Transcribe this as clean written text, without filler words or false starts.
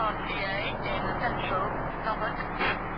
RCA in Central Norfolk.